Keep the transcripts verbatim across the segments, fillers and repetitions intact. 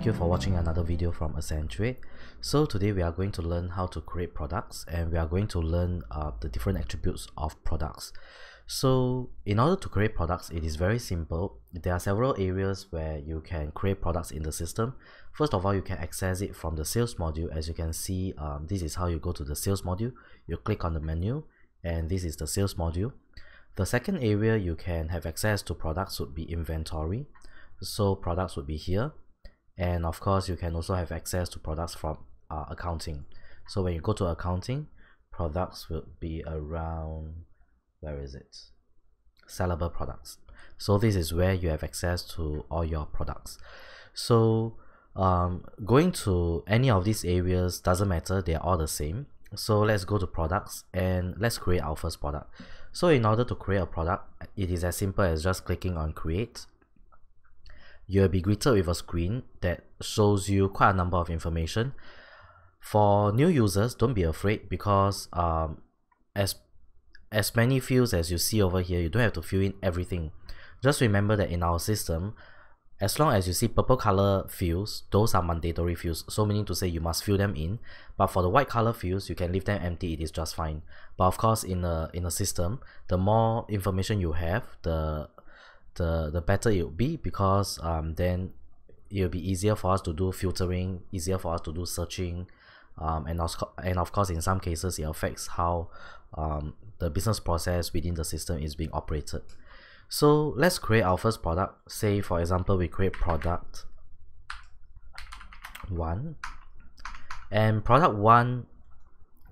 Thank you for watching another video from Accentuate. So today we are going to learn how to create products, and we are going to learn uh, the different attributes of products. So in order to create products, it is very simple. There are several areas where you can create products in the system. First of all, you can access it from the sales module. As you can see, um, this is how you go to the sales module. You click on the menu, and this is the sales module. The second area you can have access to products would be inventory. So products would be here. And of course, you can also have access to products from uh, accounting. So when you go to accounting, products will be around, where is it? Sellable products. So this is where you have access to all your products. So um, going to any of these areas doesn't matter, they are all the same. So let's go to products and let's create our first product. So in order to create a product, it is as simple as just clicking on create. You'll be greeted with a screen that shows you quite a number of information. For new users, don't be afraid, because um, as, as many fields as you see over here, you don't have to fill in everything. Just remember that in our system, as long as you see purple color fields, those are mandatory fields. So meaning to say you must fill them in. But for the white color fields, you can leave them empty. It is just fine. But of course, in a, in a system, the more information you have, the The, the better it will be, because um, then it will be easier for us to do filtering, easier for us to do searching, um, and, also, and of course in some cases it affects how um, the business process within the system is being operated. So let's create our first product. Say for example we create product one, and product one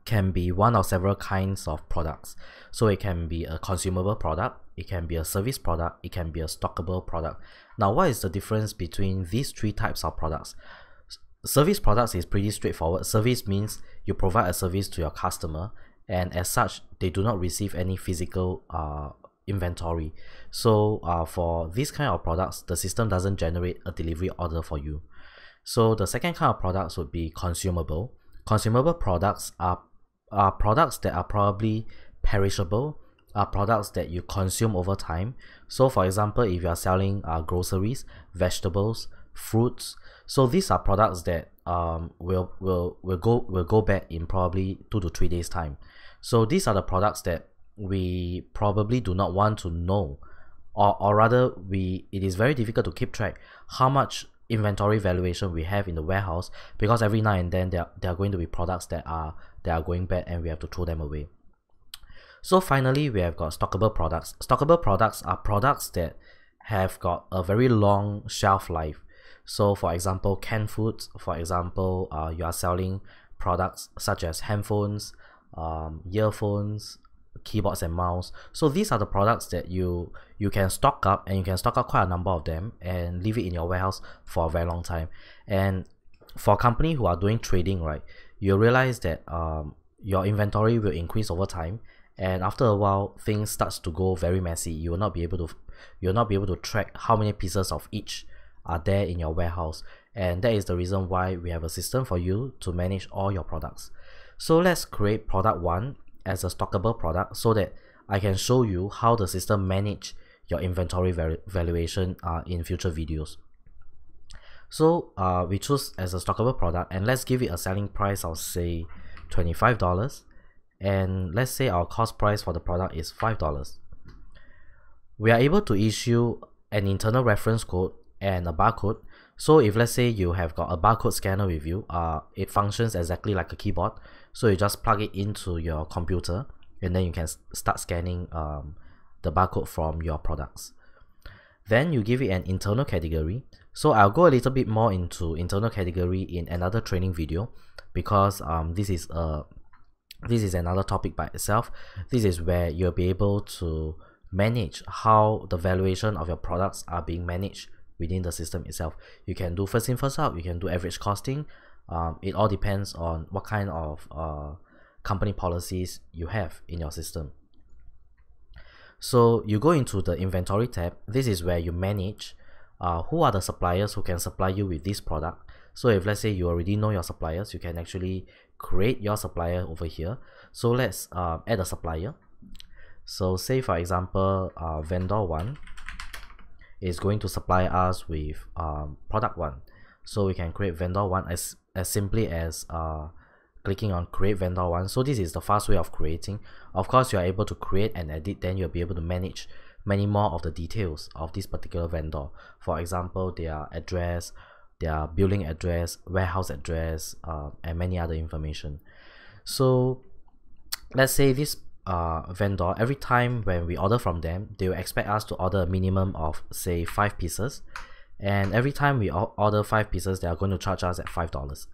can be one of several kinds of products. So it can be a consumable product, it can be a service product, it can be a stockable product. Now, what is the difference between these three types of products? Service products is pretty straightforward. Service means you provide a service to your customer, and as such, they do not receive any physical uh, inventory. So uh, for these kind of products, the system doesn't generate a delivery order for you. So the second kind of products would be consumable. Consumable products are, are products that are probably perishable, are products that you consume over time. So for example, if you are selling uh, groceries, vegetables, fruits, so these are products that um, will, will, will, go, will go bad in probably two to three days time. So these are the products that we probably do not want to know, or, or rather we it is very difficult to keep track how much inventory valuation we have in the warehouse, because every now and then there are, there are going to be products that are, that are going bad and we have to throw them away. So finally, we have got stockable products. Stockable products are products that have got a very long shelf life. So for example, canned foods, for example, uh, you are selling products such as handphones, um, earphones, keyboards and mouse. So these are the products that you you can stock up, and you can stock up quite a number of them and leave it in your warehouse for a very long time. And for a company who are doing trading, right, you realize that um, your inventory will increase over time, and after a while things starts to go very messy. You will not be able to you'll not be able to track how many pieces of each are there in your warehouse, and that is the reason why we have a system for you to manage all your products. So let's create product one as a stockable product so that I can show you how the system manage your inventory valuation uh, in future videos. So uh, we choose as a stockable product, and let's give it a selling price of say twenty-five dollars, and let's say our cost price for the product is five dollars. We are able to issue an internal reference code and a barcode. So if let's say you have got a barcode scanner with you, uh, it functions exactly like a keyboard. So you just plug it into your computer, and then you can start scanning um, the barcode from your products. Then you give it an internal category. So I'll go a little bit more into internal category in another training video, because um, this is a this is another topic by itself. This is where you'll be able to manage how the valuation of your products are being managed within the system itself. You can do first in, first out, you can do average costing. Um, it all depends on what kind of uh, company policies you have in your system. So you go into the inventory tab. This is where you manage uh, who are the suppliers who can supply you with this product. So if let's say you already know your suppliers, you can actually create your supplier over here. So let's uh, add a supplier. So say for example, uh, vendor one is going to supply us with um, product one. So we can create vendor one as, as simply as uh, clicking on create vendor one. So this is the fast way of creating. Of course, you are able to create and edit, then you'll be able to manage many more of the details of this particular vendor. For example, their address, their building address, warehouse address, uh, and many other information. So let's say this uh, vendor, every time when we order from them, they will expect us to order a minimum of say five pieces. And every time we order five pieces, they are going to charge us at five dollars.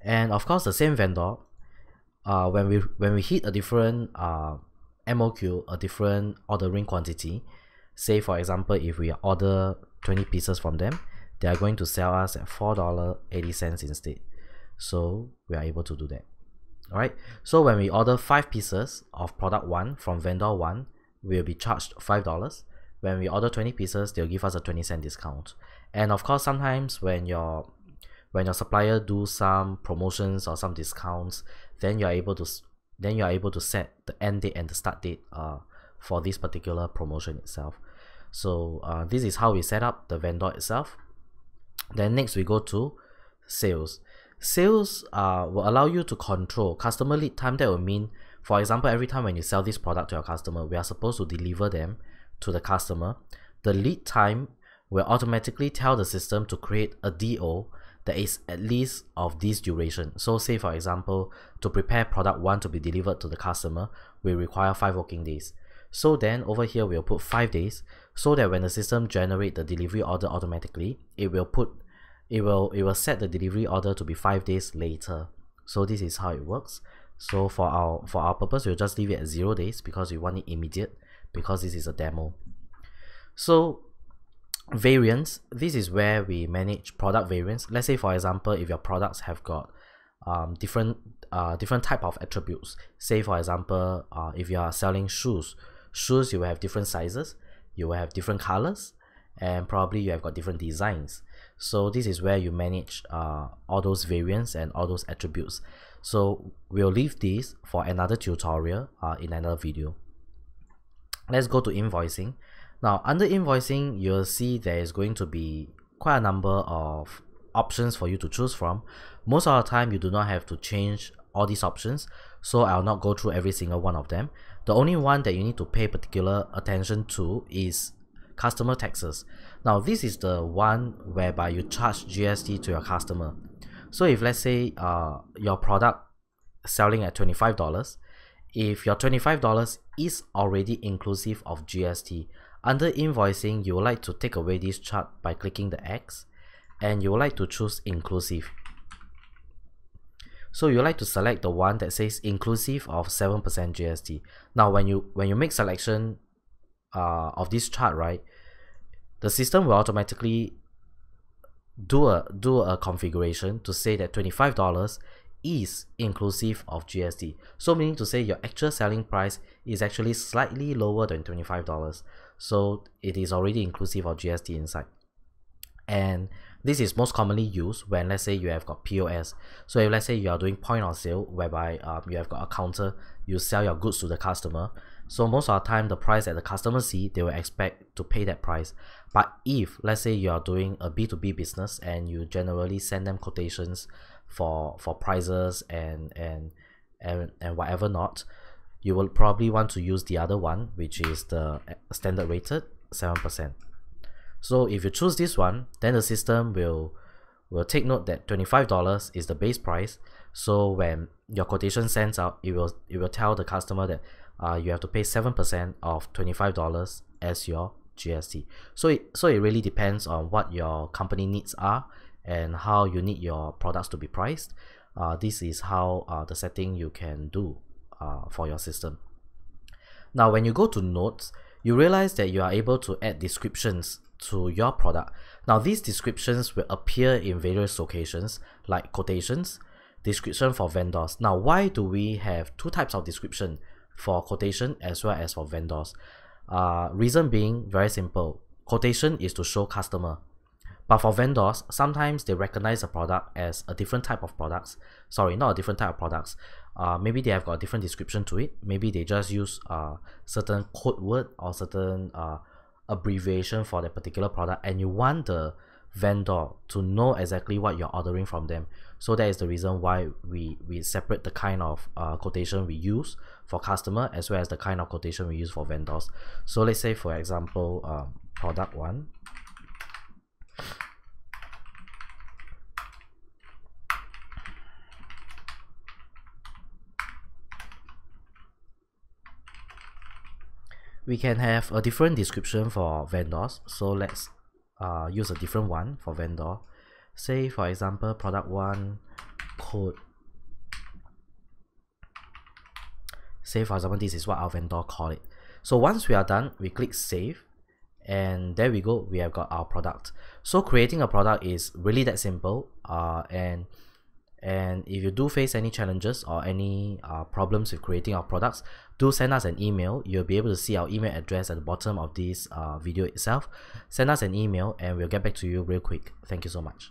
And of course, the same vendor, uh, when we when we hit a different uh, M O Q, a different ordering quantity, say for example, if we order twenty pieces from them, they are going to sell us at four dollars eighty cents instead. So we are able to do that. All right. So when we order five pieces of product one from vendor one, we will be charged five dollars. When we order twenty pieces, they'll give us a twenty cent discount. And of course, sometimes when your when your supplier do some promotions or some discounts, then you're able to then you're able to set the end date and the start date uh, for this particular promotion itself. So uh, this is how we set up the vendor itself. Then next we go to sales. Sales uh, will allow you to control customer lead time. That will mean, for example, every time when you sell this product to your customer, we are supposed to deliver them to the customer. The lead time will automatically tell the system to create a D O that is at least of this duration. So say for example, to prepare product one to be delivered to the customer, we require five working days. So then over here we'll put five days so that when the system generates the delivery order automatically, it will put it will it will set the delivery order to be five days later. So this is how it works. So for our for our purpose, we'll just leave it at zero days because we want it immediate, because this is a demo. So variants, this is where we manage product variants. Let's say for example, if your products have got um, different uh, different type of attributes. Say for example, uh, if you are selling shoes, shoes you will have different sizes, you will have different colors, and probably you have got different designs. So this is where you manage uh, all those variants and all those attributes. So we'll leave this for another tutorial uh, in another video. Let's go to invoicing. Now under invoicing, you'll see there is going to be quite a number of options for you to choose from. Most of the time you do not have to change all these options, so I'll not go through every single one of them. The only one that you need to pay particular attention to is customer taxes. Now this is the one whereby you charge G S T to your customer. So if let's say uh, your product selling at twenty-five dollars, if your twenty-five dollars is already inclusive of G S T, under invoicing, you would like to take away this chart by clicking the X, and you would like to choose inclusive. So you would like to select the one that says inclusive of seven percent G S T. Now when you when you make selection uh, of this chart, right, the system will automatically do a do a configuration to say that twenty-five dollars is inclusive of G S T. So meaning to say your actual selling price is actually slightly lower than twenty-five dollars. So it is already inclusive of G S T inside. And this is most commonly used when let's say you have got P O S. So if let's say you are doing point of sale, whereby um, you have got a counter, you sell your goods to the customer. So most of the time the price that the customer see, they will expect to pay that price. But if let's say you are doing a B two B business and you generally send them quotations for for prices and and and, and whatever not, you will probably want to use the other one, which is the standard rated seven percent. So if you choose this one, then the system will will take note that twenty-five dollars is the base price. So when your quotation sends out, it will it will tell the customer that uh, you have to pay seven percent of twenty-five dollars as your G S T. So it, so it really depends on what your company needs are and how you need your products to be priced. Uh, this is how uh, the setting you can do uh, for your system. Now when you go to notes, you realize that you are able to add descriptions to your product. Now these descriptions will appear in various locations like quotations, description for vendors. Now why do we have two types of description for quotation as well as for vendors? Uh, reason being very simple. Quotation is to show customer. But for vendors, sometimes they recognize a product as a different type of products. Sorry, not a different type of products. Uh, maybe they have got a different description to it. Maybe they just use uh, certain code word or certain uh, abbreviation for that particular product, and you want the vendor to know exactly what you're ordering from them. So that is the reason why we, we separate the kind of uh, quotation we use for customer as well as the kind of quotation we use for vendors. So let's say, for example, um, product one. We can have a different description for vendors. So let's uh, use a different one for vendor. Say, for example, product one code. Say, for example, this is what our vendor called it. So once we are done, we click save. And there we go, we have got our product. So creating a product is really that simple. Uh, and And if you do face any challenges or any uh, problems with creating our products, do send us an email. You'll be able to see our email address at the bottom of this uh, video itself. Send us an email and we'll get back to you real quick. Thank you so much.